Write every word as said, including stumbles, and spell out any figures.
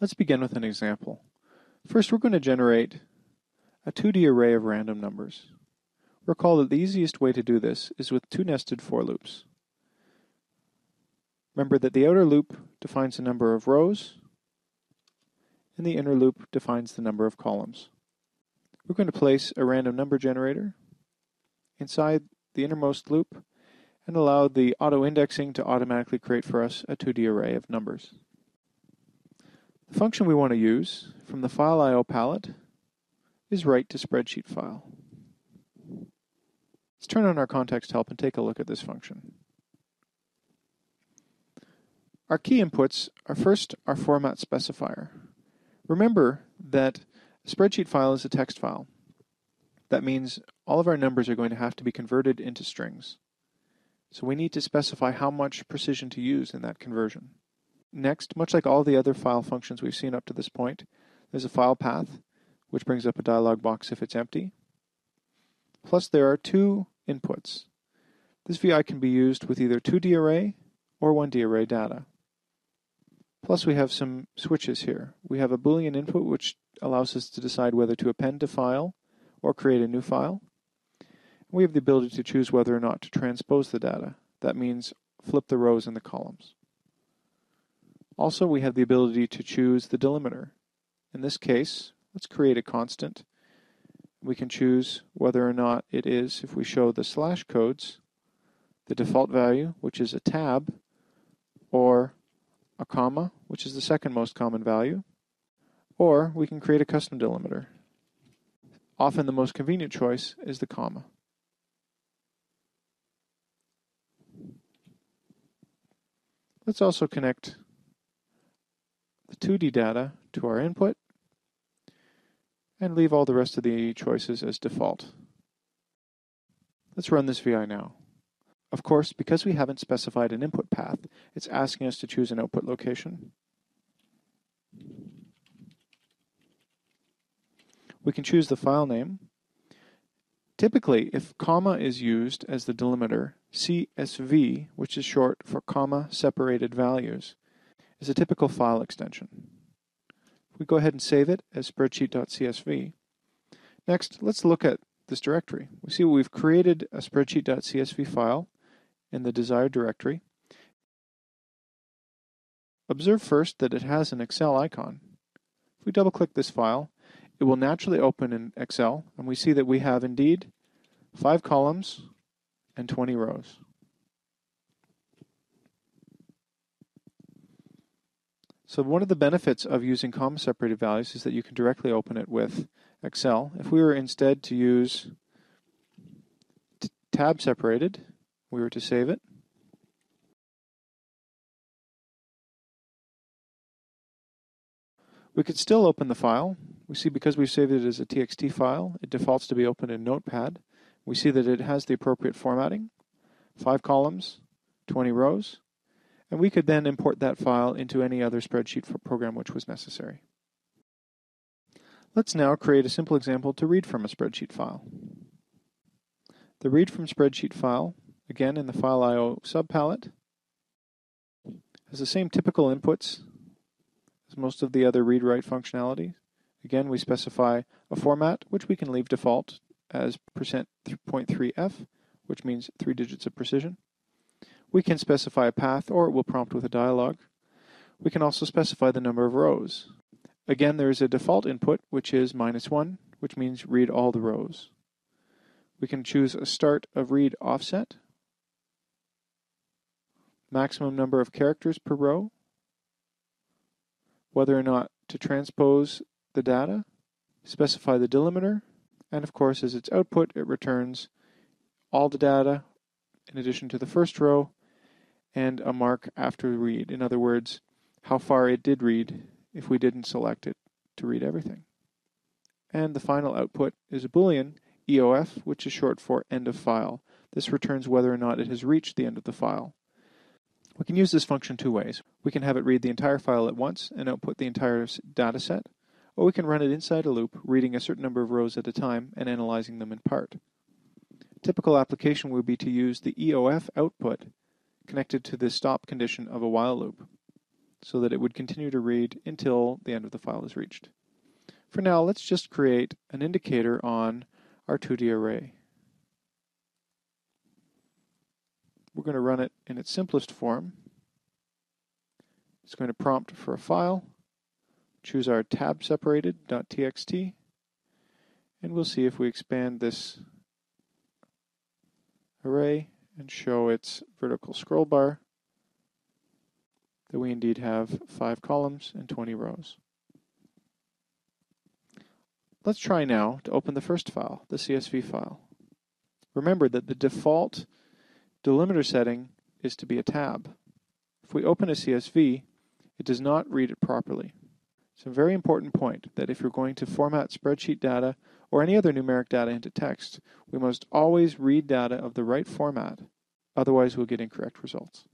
Let's begin with an example. First, we're going to generate a two D array of random numbers. Recall that the easiest way to do this is with two nested for loops. Remember that the outer loop defines the number of rows, and the inner loop defines the number of columns. We're going to place a random number generator inside the innermost loop and allow the auto-indexing to automatically create for us a two D array of numbers. The function we want to use from the file I O palette is write to spreadsheet file. Let's turn on our context help and take a look at this function. Our key inputs are first our format specifier. Remember that a spreadsheet file is a text file. That means all of our numbers are going to have to be converted into strings. So we need to specify how much precision to use in that conversion. Next, much like all the other file functions we've seen up to this point, there's a file path, which brings up a dialog box if it's empty. Plus, there are two inputs. This V I can be used with either two D array or one D array data. Plus, we have some switches here. We have a Boolean input, which allows us to decide whether to append to file or create a new file. We have the ability to choose whether or not to transpose the data. That means flip the rows and the columns. Also, we have the ability to choose the delimiter. In this case, let's create a constant. We can choose whether or not it is, if we show the slash codes, the default value, which is a tab, or a comma, which is the second most common value, or we can create a custom delimiter. Often the most convenient choice is the comma. Let's also connect the two D data to our input and leave all the rest of the choices as default. Let's run this V I now. Of course, because we haven't specified an input path, it's asking us to choose an output location. We can choose the file name. Typically, if comma is used as the delimiter, C S V, which is short for comma separated values, is a typical file extension. We go ahead and save it as spreadsheet dot C S V. Next, let's look at this directory. We see we've created a spreadsheet dot C S V file in the desired directory. Observe first that it has an Excel icon. If we double-click this file, it will naturally open in Excel, and we see that we have indeed five columns and twenty rows. So one of the benefits of using comma-separated values is that you can directly open it with Excel. If we were instead to use tab-separated, we were to save it. We could still open the file. We see because we've saved it as a T X T file, it defaults to be opened in Notepad. We see that it has the appropriate formatting, five columns, twenty rows. And we could then import that file into any other spreadsheet program which was necessary. Let's now create a simple example to read from a spreadsheet file. The read from spreadsheet file, again in the file I O subpalette, has the same typical inputs as most of the other read-write functionality. Again, we specify a format which we can leave default as percent point three F, which means three digits of precision. We can specify a path, or it will prompt with a dialog. We can also specify the number of rows. Again, there is a default input, which is minus one, which means read all the rows. We can choose a start of read offset, maximum number of characters per row, whether or not to transpose the data, specify the delimiter, and of course, as its output, it returns all the data in addition to the first row, and a mark after read. In other words, how far it did read if we didn't select it to read everything. And the final output is a Boolean, E O F, which is short for end of file. This returns whether or not it has reached the end of the file. We can use this function two ways. We can have it read the entire file at once and output the entire data set, or we can run it inside a loop, reading a certain number of rows at a time and analyzing them in part. Typical application would be to use the E O F output connected to the stop condition of a while loop. so that it would continue to read until the end of the file is reached. For now, let's just create an indicator on our two D array. We're going to run it in its simplest form. It's going to prompt for a file, choose our tab separated.txt, and we'll see if we expand this array and show its vertical scroll bar that we indeed have five columns and twenty rows. Let's try now to open the first file, the C S V file. Remember that the default delimiter setting is to be a tab. If we open a C S V, it does not read it properly. It's a very important point that if you're going to format spreadsheet data or any other numeric data into text, we must always read data of the right format, otherwise we'll get incorrect results.